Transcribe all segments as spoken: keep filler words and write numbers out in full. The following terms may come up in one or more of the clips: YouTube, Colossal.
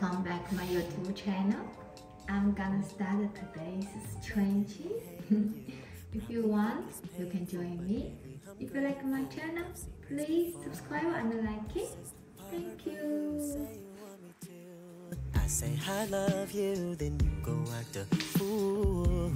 Welcome back to my YouTube channel. I'm gonna start today's strategy. If you want, you can join me. If you like my channel, please subscribe and like it. Thank you. I say I love you, then you go act a fool.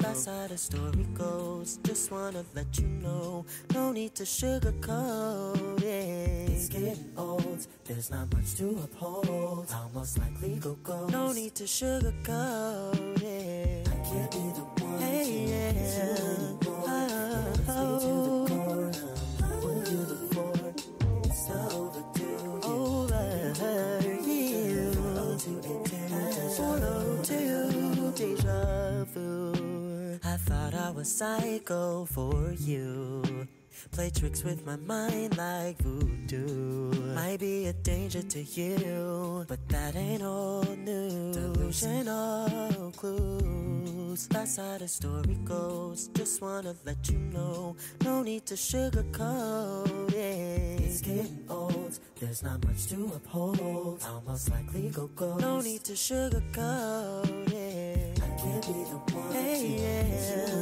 That's how the story goes. Just wanna let you know, no need to sugarcoat it. It's getting old, there's not much to uphold. I'll most likely go ghost. No need to sugarcoat it. I can't be the one. Hey, yeah. I thought I was psycho for you. Play tricks with my mind like voodoo. Might be a danger to you, but that ain't old news. Delusional clues. That's how the story goes. Just wanna let you know, no need to sugarcoat it. It's getting old, there's not much to uphold. I'll most likely go ghost. No need to sugarcoat it. Can't be the one. Hey, yeah.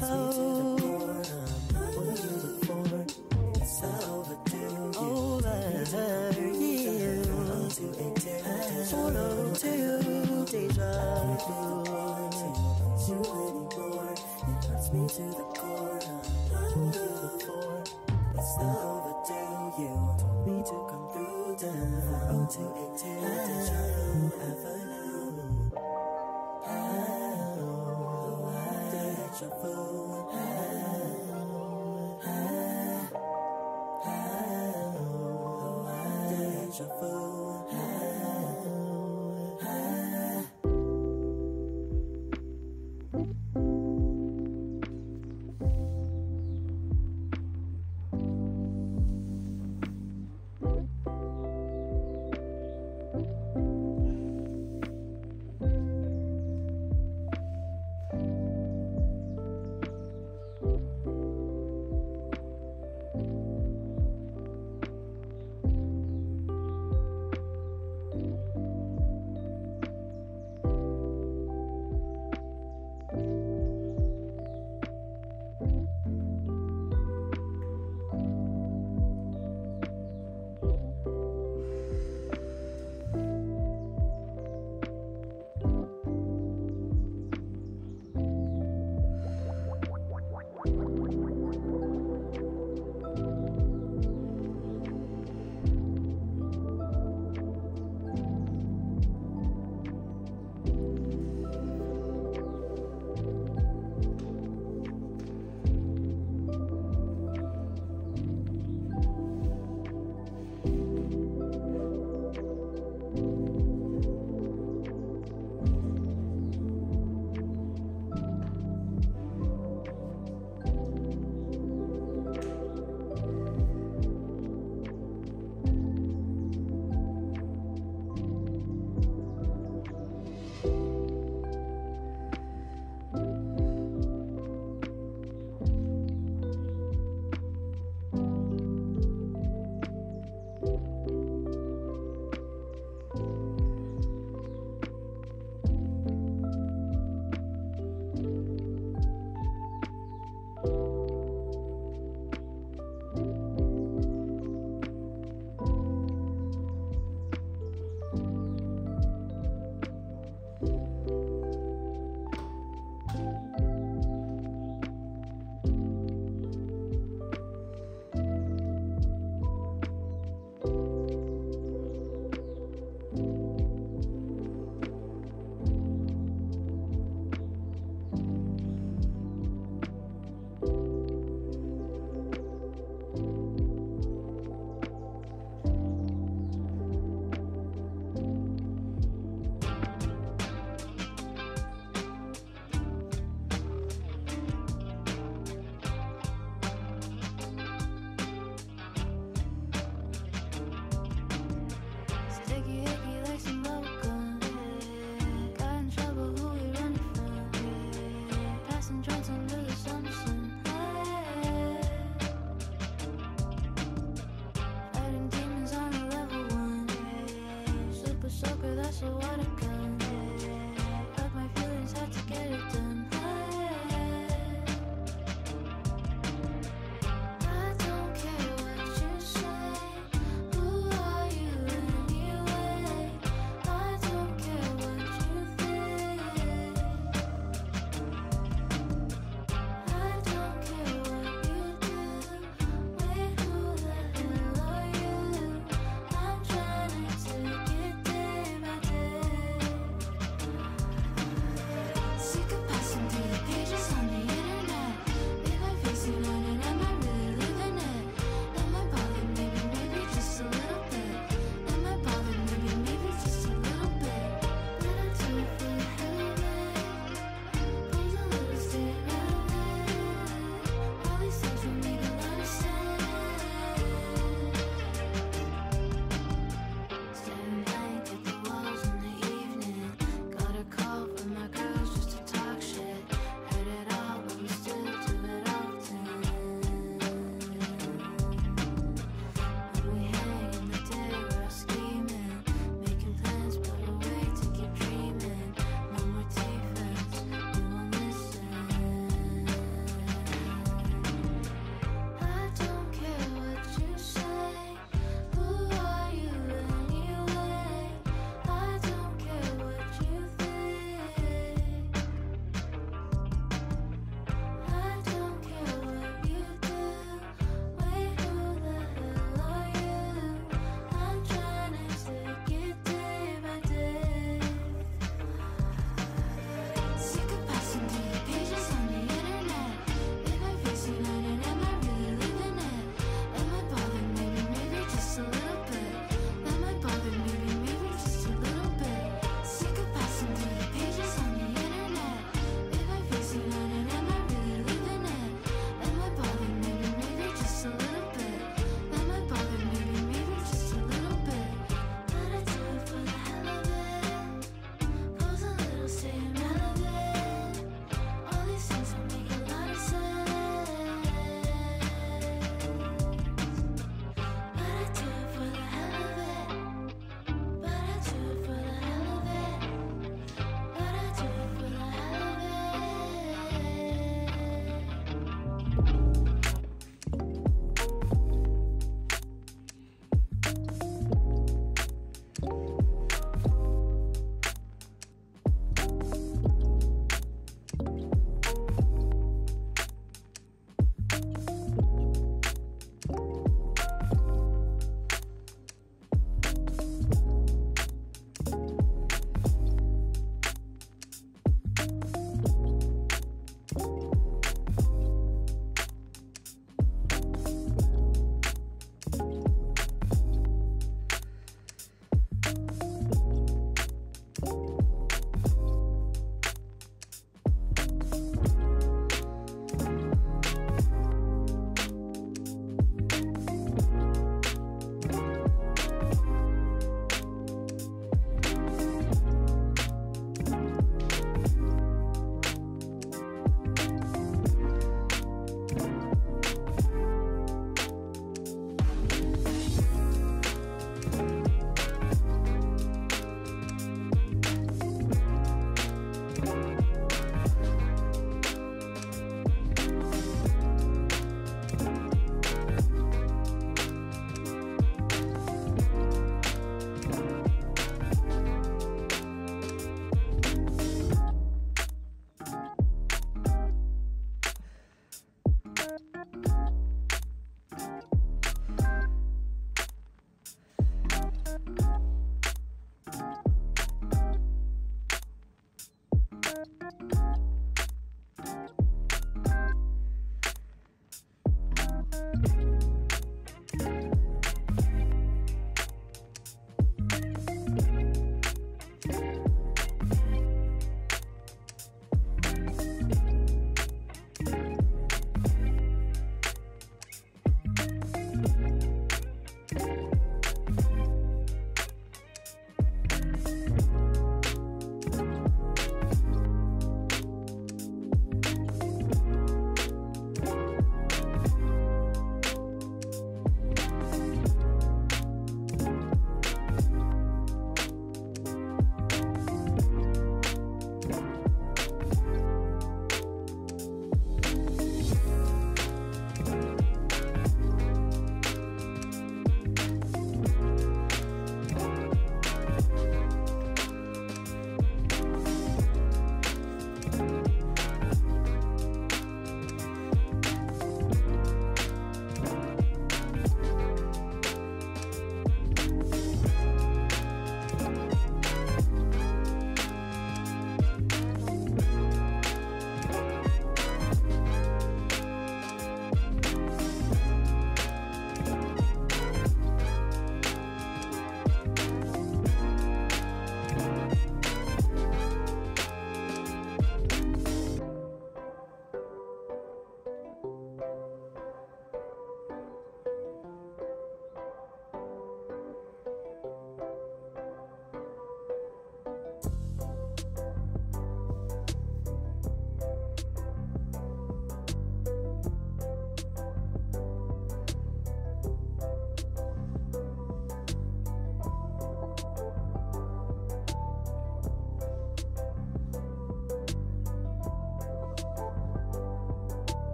Oh, oh, I, I, I,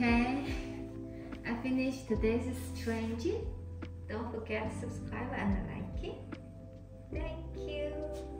Okay, I finished today's strange. Don't forget to subscribe and like it. Thank you.